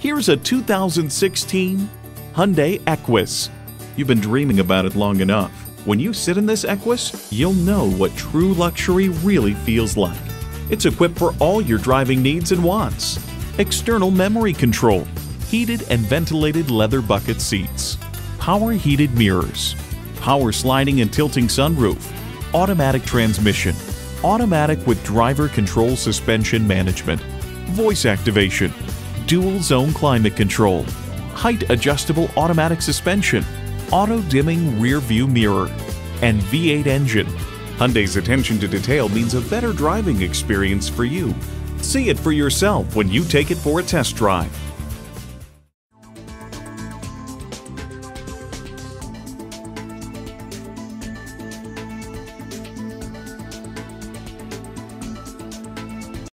Here's a 2016 Hyundai Equus. You've been dreaming about it long enough. When you sit in this Equus, you'll know what true luxury really feels like. It's equipped for all your driving needs and wants. External memory control, heated and ventilated leather bucket seats, power heated mirrors, power sliding and tilting sunroof, automatic transmission, automatic with driver control suspension management, voice activation, dual zone climate control, height adjustable automatic suspension, auto dimming rear view mirror, and V8 engine. Hyundai's attention to detail means a better driving experience for you. See it for yourself when you take it for a test drive.